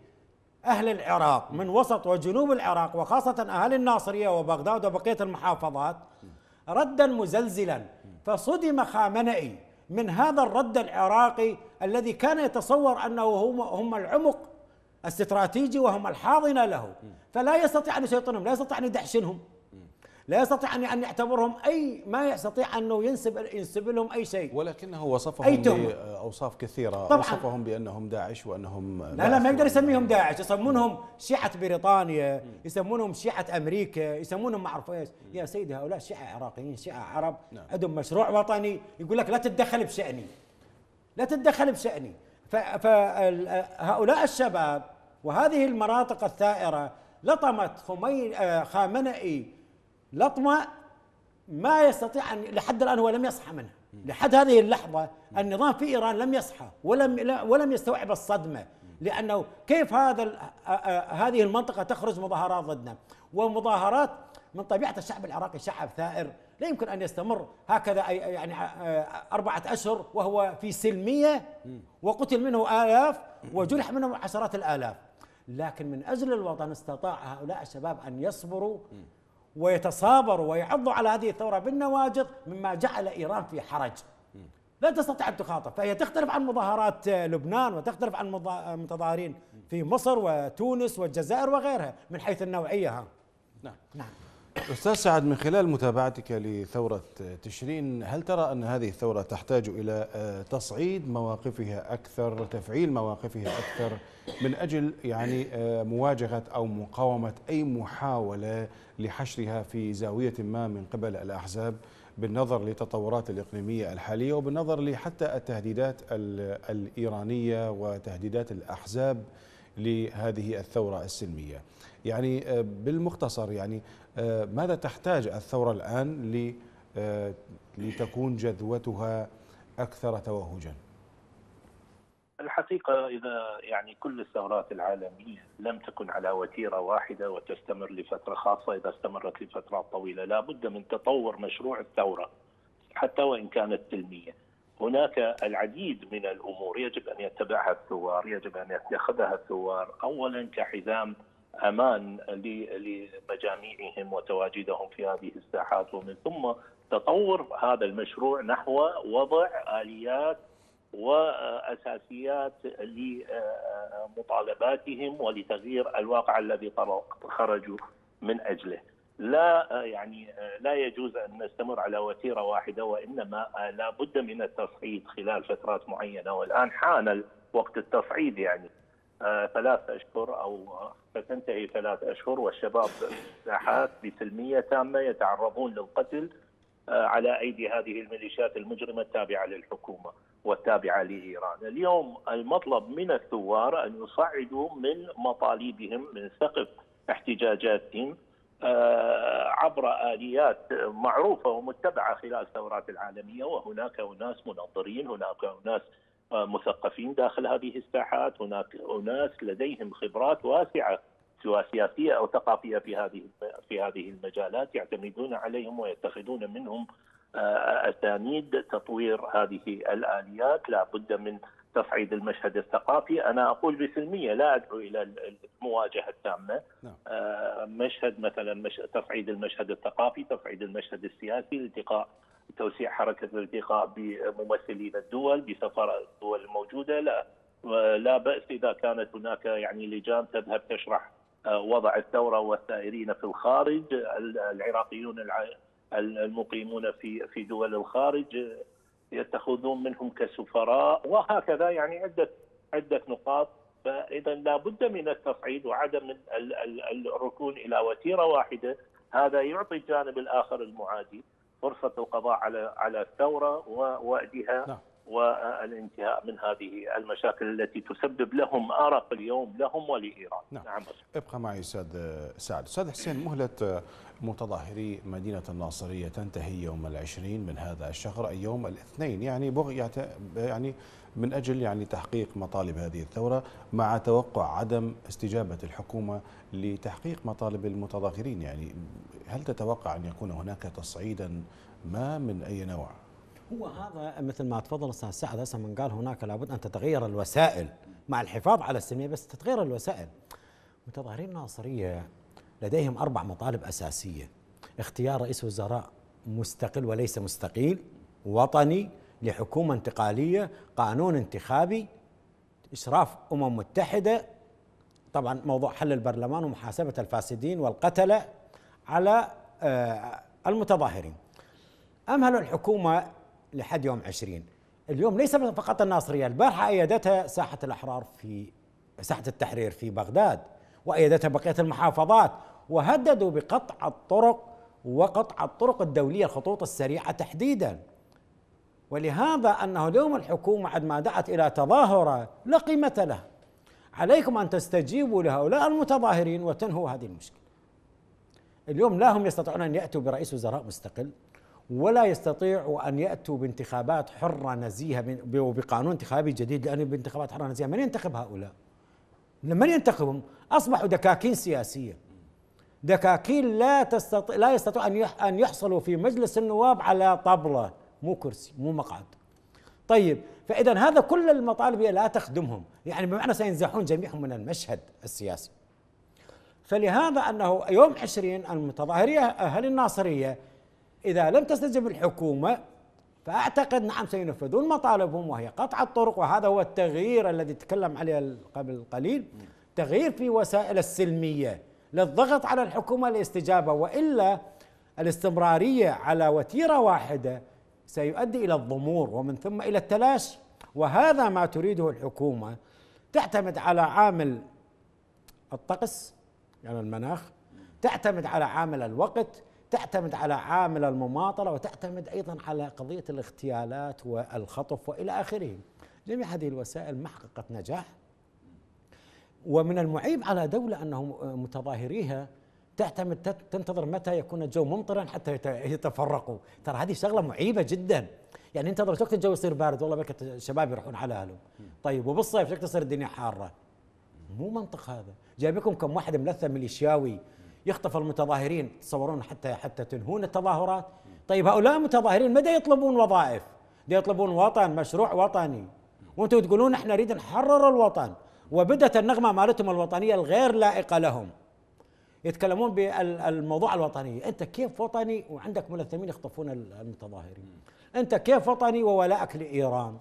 أهل العراق من وسط وجنوب العراق وخاصة أهل الناصرية وبغداد وبقية المحافظات ردا مزلزلا. فصدم خامنئي من هذا الرد العراقي الذي كان يتصور أنه هم العمق الاستراتيجي وهم الحاضنة له، فلا يستطيع أن يسيطرهم، لا يستطيع أن يدحشنهم، لا يستطيع أن يعتبرهم أي ما يستطيع أنه ينسب ينسب لهم أي شيء. ولكنه وصفهم بأوصاف كثيرة طبعاً. وصفهم بأنهم داعش وأنهم لا لا ما يقدر يسميهم داعش، يسمونهم شيعة بريطانيا، يسمونهم شيعة أمريكا، يسمونهم ما أعرف إيش. يا سيدي هؤلاء شيعة عراقيين، شيعة عرب عندهم مشروع وطني يقول لك لا تتدخل بشأني، لا تتدخل بشأني. فهؤلاء الشباب وهذه المناطق الثائرة لطمت خامنئي لطمة ما يستطيع أن لحد الآن هو لم يصحى منها. لحد هذه اللحظة النظام في إيران لم يصحى ولم ولم يستوعب الصدمة، لأنه كيف هذا هذه المنطقة تخرج مظاهرات ضدنا، ومظاهرات من طبيعة الشعب العراقي شعب ثائر لا يمكن أن يستمر هكذا يعني أربعة أشهر وهو في سلمية وقتل منه آلاف وجرح منه عشرات الآلاف. لكن من أجل الوطن استطاع هؤلاء الشباب أن يصبروا ويتصابروا ويعضوا على هذه الثورة بالنواجذ، مما جعل إيران في حرج لا تستطيع أن تخاطب. فهي تختلف عن مظاهرات لبنان وتختلف عن متظاهرين في مصر وتونس والجزائر وغيرها من حيث النوعية. نعم نعم أستاذ سعد، من خلال متابعتك لثورة تشرين، هل ترى أن هذه الثورة تحتاج إلى تصعيد مواقفها أكثر، تفعيل مواقفها أكثر، من أجل يعني مواجهة أو مقاومة أي محاولة لحشرها في زاوية ما من قبل الأحزاب، بالنظر للتطورات الإقليمية الحالية وبالنظر لحتى التهديدات الإيرانية وتهديدات الأحزاب لهذه الثورة السلمية؟ يعني بالمختصر، يعني ماذا تحتاج الثورة الآن لتكون جذوتها أكثر توهجا؟ الحقيقة إذا يعني كل الثورات العالمية لم تكن على وتيرة واحدة وتستمر لفترة، خاصة إذا استمرت لفترات طويلة، لا بد من تطور مشروع الثورة حتى وإن كانت سلمية. هناك العديد من الأمور يجب أن يتبعها الثوار، يجب أن يتخذها الثوار أولا كحزام أمان لمجاميعهم وتواجدهم في هذه الساحات، ومن ثم تطور هذا المشروع نحو وضع آليات وأساسيات لمطالباتهم ولتغيير الواقع الذي خرجوا من أجله. لا يعني لا يجوز أن نستمر على وتيرة واحدة، وإنما لا بد من التصعيد خلال فترات معينة، والآن حان وقت التصعيد. يعني ثلاث أشهر أو فتنتهي ثلاث أشهر والشباب في الساحات بسلمية تامة يتعرضون للقتل على أيدي هذه الميليشيات المجرمة التابعة للحكومة والتابعة لإيران. اليوم المطلب من الثوار أن يصعدوا من مطالبهم، من سقف احتجاجاتهم، عبر آليات معروفة ومتبعة خلال الثورات العالمية. وهناك أناس منظرين، هناك أناس مثقفين داخل هذه الساحات، هناك أناس لديهم خبرات واسعة سواء سياسية أو ثقافية في هذه في هذه المجالات، يعتمدون عليهم ويتخذون منهم أسانيد تطوير هذه الآليات. لا بد من تصعيد المشهد الثقافي. أنا أقول بسلمية، لا أدعو إلى المواجهة التامة. مشهد مثلا تصعيد المشهد الثقافي، تصعيد المشهد السياسي، الالتقاء، توسيع حركة الالتقاء بممثلين الدول بسفارة الدول الموجودة. لا لا بأس إذا كانت هناك يعني لجان تذهب تشرح وضع الثورة والثائرين في الخارج، العراقيون المقيمون في في دول الخارج يتخذون منهم كسفراء وهكذا، يعني عدة عدة نقاط. فإذا لا بد من التصعيد وعدم الركون إلى وتيرة واحدة. هذا يعطي الجانب الآخر المعادي فرصة القضاء على على الثورة ووأدها والانتهاء من هذه المشاكل التي تسبب لهم أرق اليوم، لهم ولإيران. نعم. نعم. ابقى معي سعد سعد. سعد حسين، مهلة متظاهري مدينة الناصرية تنتهي يوم العشرين من هذا الشهر، أي يوم الاثنين، يعني بغية يعني من أجل يعني تحقيق مطالب هذه الثورة، مع توقع عدم استجابة الحكومة لتحقيق مطالب المتظاهرين. يعني هل تتوقع أن يكون هناك تصعيدا ما من أي نوع؟ هو هذا مثل ما تفضل استاذ سعد، هسه من قال هناك لابد ان تتغير الوسائل مع الحفاظ على السلميه، بس تتغير الوسائل. متظاهرين الناصريه لديهم اربع مطالب اساسيه: اختيار رئيس وزراء مستقل وليس مستقيل، وطني لحكومه انتقاليه، قانون انتخابي، اشراف امم متحده، طبعا موضوع حل البرلمان ومحاسبه الفاسدين والقتله على المتظاهرين. امهلوا الحكومه لحد يوم عشرين. اليوم ليس فقط الناصرية، البارحة أيدتها ساحة الأحرار في ساحة التحرير في بغداد، وأيدتها بقية المحافظات، وهددوا بقطع الطرق وقطع الطرق الدولية، الخطوط السريعة تحديدا. ولهذا أنه اليوم الحكومة عندما دعت إلى تظاهرة لا قيمة لها، عليكم أن تستجيبوا لهؤلاء المتظاهرين وتنهوا هذه المشكلة. اليوم لا هم يستطيعون أن يأتوا برئيس وزراء مستقل، ولا يستطيعوا أن يأتوا بانتخابات حرة نزيهة وبقانون انتخابي جديد، لأنه بانتخابات حرة نزيهة من ينتخب هؤلاء؟ من ينتخبهم؟ أصبحوا دكاكين سياسية، دكاكين لا تستطيع لا يستطيع أن يحصلوا في مجلس النواب على طبلة، مو كرسي، مو مقعد. طيب، فإذا هذا كل المطالب لا تخدمهم، يعني بمعنى سينزحون جميعهم من المشهد السياسي. فلهذا أنه يوم عشرين المتظاهرية أهل الناصرية إذا لم تستجب الحكومة فأعتقد نعم سينفذون مطالبهم، وهي قطع الطرق، وهذا هو التغيير الذي تكلم عليه قبل قليل، تغيير في وسائل السلمية. للضغط على الحكومة الاستجابة، وإلا الاستمرارية على وتيرة واحدة سيؤدي إلى الضمور ومن ثم إلى التلاشي، وهذا ما تريده الحكومة. تعتمد على عامل الطقس يعني المناخ، تعتمد على عامل الوقت، تعتمد على عامل المماطلة، وتعتمد أيضا على قضية الاغتيالات والخطف وإلى آخره. جميع هذه الوسائل ما حققت نجاح، ومن المعيب على دولة أنهم متظاهريها تعتمد تنتظر متى يكون الجو ممطرا حتى يتفرقوا. ترى هذه شغلة معيبة جدا، يعني انتظر وقت الجو يصير بارد والله بركة الشباب يروحون على أهلهم. طيب وبالصيف شكلها تصير الدنيا حارة، مو منطق هذا. جايبكم كم واحد ملثة ميليشياوي يخطف المتظاهرين، تصورون حتى حتى تنهون التظاهرات؟ طيب هؤلاء المتظاهرين مدى يطلبون وظائف، يطلبون وطن، مشروع وطني، وانتم تقولون احنا نريد نحرر الوطن، وبدت النغمة مالتهم الوطنية الغير لائقة لهم، يتكلمون بالموضوع الوطني. انت كيف وطني وعندك ملثمين يخطفون المتظاهرين؟ انت كيف وطني وولائك لإيران؟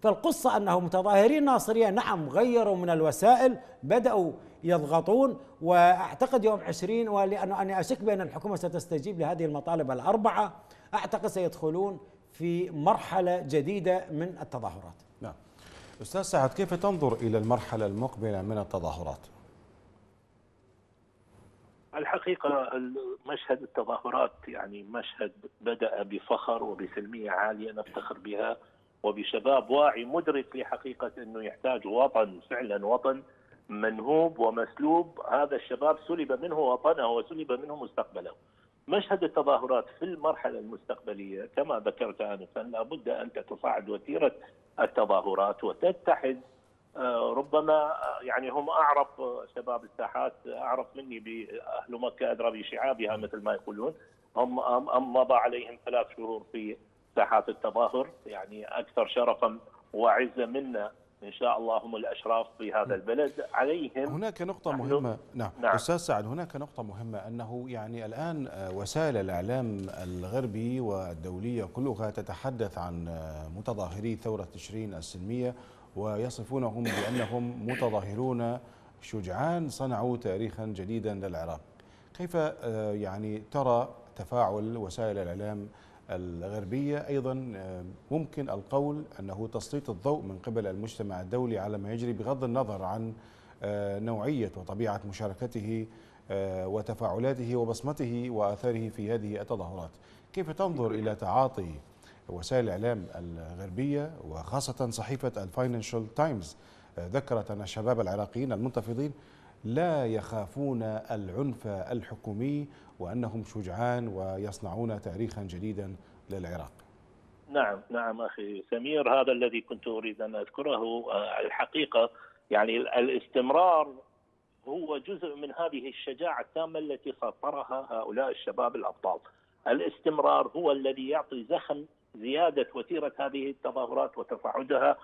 فالقصة أنه متظاهرين ناصرية نعم غيروا من الوسائل، بدأوا يضغطون، وأعتقد يوم عشرين، ولأنه أنا أشك بأن الحكومة ستستجيب لهذه المطالب الأربعة، أعتقد سيدخلون في مرحلة جديدة من التظاهرات. نعم. أستاذ سعد، كيف تنظر إلى المرحلة المقبلة من التظاهرات؟ الحقيقة مشهد التظاهرات يعني مشهد بدأ بفخر وبسلمية عالية نفتخر بها، وبشباب واعي مدرك لحقيقة أنه يحتاج وطن، فعلا وطن منهوب ومسلوب. هذا الشباب سلب منه وطنه وسلب منه مستقبله. مشهد التظاهرات في المرحلة المستقبلية كما ذكرت آنفا لابد أن تتصاعد وتيرة التظاهرات وتتحد. ربما يعني هم أعرف شباب الساحات، أعرف مني بأهل مكة أدرى بشعابها مثل ما يقولون. هم أم مضى عليهم ثلاث شهور في ساحات التظاهر، يعني أكثر شرفا وعزة منا إن شاء الله هم الأشراف في هذا البلد عليهم. هناك نقطة مهمة. نعم. نعم أستاذ سعد، هناك نقطة مهمة أنه يعني الآن وسائل الإعلام الغربي والدولية كلها تتحدث عن متظاهري ثورة تشرين السلمية ويصفونهم بأنهم متظاهرون شجعان صنعوا تاريخا جديدا للعراق. كيف يعني ترى تفاعل وسائل الإعلام الغربية؟ أيضا ممكن القول أنه تسليط الضوء من قبل المجتمع الدولي على ما يجري بغض النظر عن نوعية وطبيعة مشاركته وتفاعلاته وبصمته وآثاره في هذه التظاهرات. كيف تنظر إلى تعاطي وسائل الإعلام الغربية وخاصة صحيفة الفاينانشال تايمز؟ ذكرت أن الشباب العراقيين المنتفضين لا يخافون العنف الحكومي وأنهم شجعان ويصنعون تاريخا جديدا للعراق. نعم نعم أخي سمير، هذا الذي كنت أريد أن أذكره. الحقيقة يعني الاستمرار هو جزء من هذه الشجاعة التامة التي سطرها هؤلاء الشباب الأبطال. الاستمرار هو الذي يعطي زخم زيادة وتيرة هذه التظاهرات وتصاعدها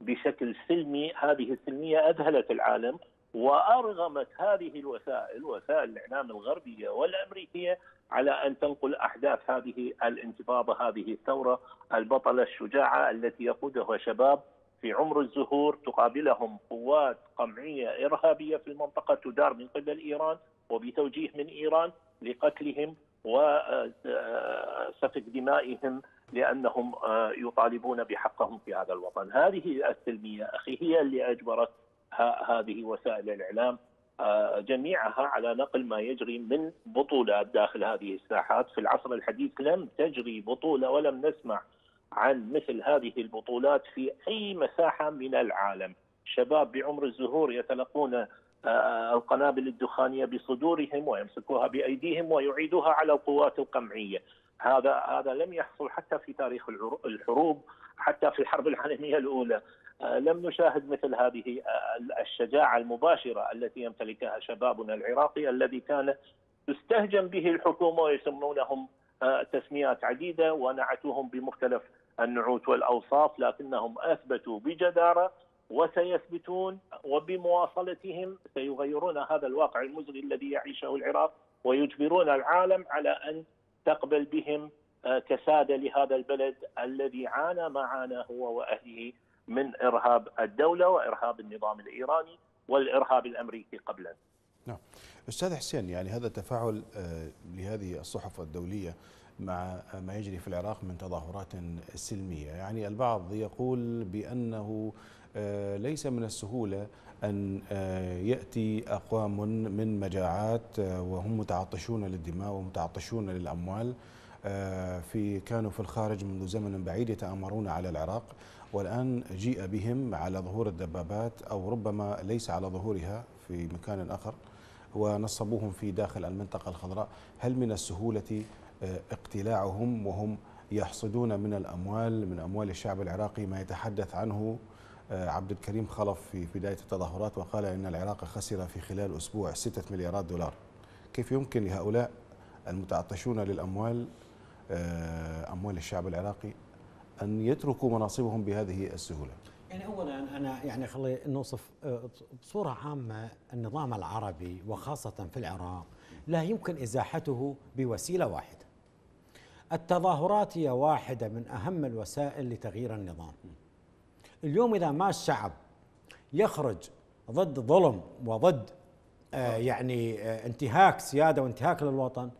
بشكل سلمي. هذه السلمية أذهلت العالم وأرغمت هذه الوسائل، وسائل الإعلام الغربية والأمريكية، على أن تنقل أحداث هذه الانتفاضة، هذه الثورة البطلة الشجاعة التي يقودها شباب في عمر الزهور، تقابلهم قوات قمعية إرهابية في المنطقة تدار من قبل إيران وبتوجيه من إيران لقتلهم وسفك دمائهم لأنهم يطالبون بحقهم في هذا الوطن. هذه السلمية أخي هي اللي أجبرت هذه وسائل الإعلام جميعها على نقل ما يجري من بطولات داخل هذه الساحات. في العصر الحديث لم تجري بطولة ولم نسمع عن مثل هذه البطولات في أي مساحة من العالم. شباب بعمر الزهور يتلقون القنابل الدخانية بصدورهم ويمسكوها بأيديهم ويعيدوها على القوات القمعية. هذا هذا لم يحصل حتى في تاريخ الحروب، حتى في الحرب العالمية الأولى لم نشاهد مثل هذه الشجاعة المباشرة التي يمتلكها شبابنا العراقي الذي كان تستهجن به الحكومة ويسمونهم تسميات عديدة ونعتوهم بمختلف النعوت والأوصاف، لكنهم أثبتوا بجدارة وسيثبتون، وبمواصلتهم سيغيرون هذا الواقع المزري الذي يعيشه العراق ويجبرون العالم على أن تقبل بهم كسادة لهذا البلد الذي عانى ما عانى هو وأهله من إرهاب الدولة وإرهاب النظام الإيراني والإرهاب الأمريكي قبلا. نعم. أستاذ حسين، يعني هذا التفاعل لهذه الصحف الدولية مع ما يجري في العراق من تظاهرات سلمية، يعني البعض يقول بأنه ليس من السهولة أن يأتي أقوام من مجاعات وهم متعطشون للدماء ومتعطشون للأموال، في كانوا في الخارج منذ زمن بعيد يتآمرون على العراق، والآن جيء بهم على ظهور الدبابات أو ربما ليس على ظهورها في مكان آخر ونصبوهم في داخل المنطقة الخضراء. هل من السهولة اقتلاعهم وهم يحصدون من الأموال، من أموال الشعب العراقي، ما يتحدث عنه عبد الكريم خلف في بداية التظاهرات وقال إن العراق خسر في خلال أسبوع ستة مليارات دولار؟ كيف يمكن لهؤلاء المتعطشون للأموال، أموال الشعب العراقي، أن يتركوا مناصبهم بهذه السهولة؟ يعني أولا أنا يعني خلي نوصف بصورة عامة النظام العربي وخاصة في العراق لا يمكن إزاحته بوسيلة واحدة. التظاهرات هي واحدة من أهم الوسائل لتغيير النظام. اليوم إذا ما الشعب يخرج ضد ظلم وضد آه يعني آه انتهاك سيادة وانتهاك للوطن،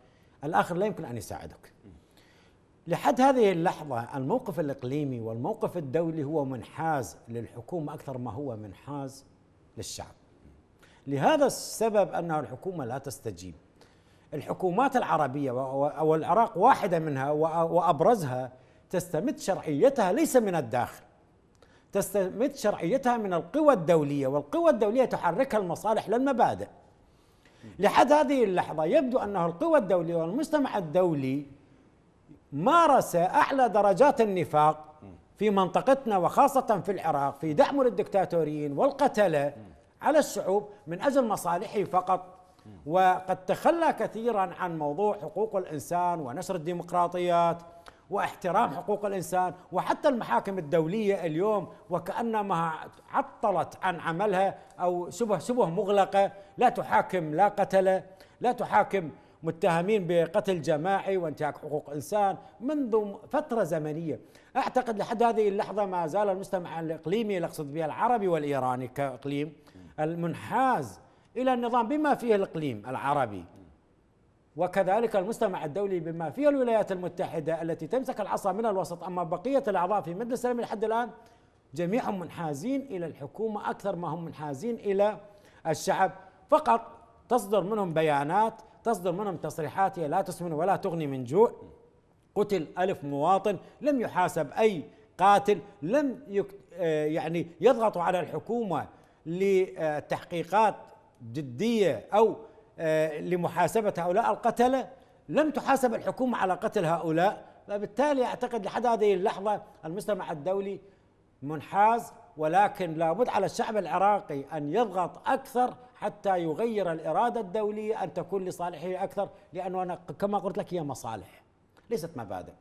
الآخر لا يمكن أن يساعدك. لحد هذه اللحظة الموقف الإقليمي والموقف الدولي هو منحاز للحكومة أكثر ما هو منحاز للشعب. لهذا السبب أن الحكومة لا تستجيب. الحكومات العربية والعراق واحدة منها وأبرزها تستمد شرعيتها ليس من الداخل، تستمد شرعيتها من القوى الدولية، والقوى الدولية تحركها المصالح للمبادئ. لحد هذه اللحظة يبدو أنه القوى الدولية والمجتمع الدولي مارس أعلى درجات النفاق في منطقتنا وخاصة في العراق في دعم للدكتاتوريين والقتلة على الشعوب من أجل مصالحه فقط، وقد تخلى كثيرا عن موضوع حقوق الإنسان ونشر الديمقراطيات واحترام حقوق الإنسان، وحتى المحاكم الدولية اليوم وكأنما عطلت عن عملها أو شبه شبه مغلقة، لا تحاكم لا قتلة، لا تحاكم متهمين بقتل جماعي وانتهاك حقوق إنسان منذ فترة زمنية. أعتقد لحد هذه اللحظة ما زال المجتمع الإقليمي، الأقصد به العربي والإيراني كإقليم، المنحاز إلى النظام بما فيه الإقليم العربي، وكذلك المجتمع الدولي بما فيه الولايات المتحدة التي تمسك العصا من الوسط. أما بقية الأعضاء في مجلس الأمن لحد الآن جميعهم منحازين إلى الحكومة أكثر ما هم منحازين إلى الشعب. فقط تصدر منهم بيانات، تصدر منهم تصريحات لا تسمن ولا تغني من جوع. قتل ألف مواطن، لم يحاسب أي قاتل، لم يعني يضغطوا على الحكومة لتحقيقات جدية أو لمحاسبة هؤلاء القتلة، لم تحاسب الحكومة على قتل هؤلاء. فبالتالي أعتقد لحد هذه اللحظة المجتمع الدولي منحاز، ولكن لابد على الشعب العراقي أن يضغط أكثر حتى يغير الإرادة الدولية أن تكون لصالحه أكثر، لأنه أنا كما قلت لك هي مصالح ليست مبادئ.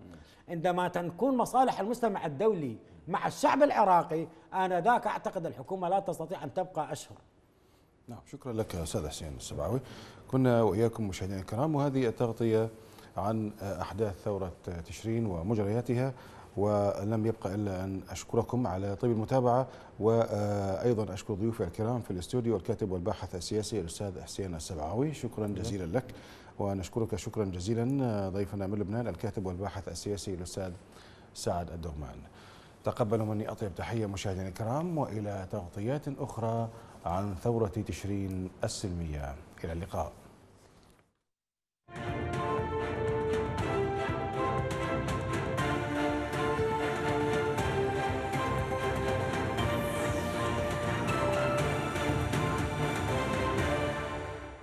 عندما تكون مصالح المجتمع الدولي مع الشعب العراقي آنذاك أعتقد الحكومة لا تستطيع أن تبقى أشهر. نعم، شكرا لك أستاذ حسين السبعاوي. كنا وإياكم مشاهدينا الكرام، وهذه التغطية عن أحداث ثورة تشرين ومجرياتها، ولم يبقى إلا أن أشكركم على طيب المتابعة، وأيضا أشكر ضيوفي الكرام في الاستوديو الكاتب والباحث السياسي الأستاذ حسين السبعاوي، شكرا جزيلا لك. ونشكرك شكرا جزيلا ضيفنا من لبنان الكاتب والباحث السياسي الأستاذ سعد الدغمان. تقبلوا مني أطيب تحية مشاهدينا الكرام، وإلى تغطيات أخرى عن ثورة تشرين السلمية. إلى اللقاء.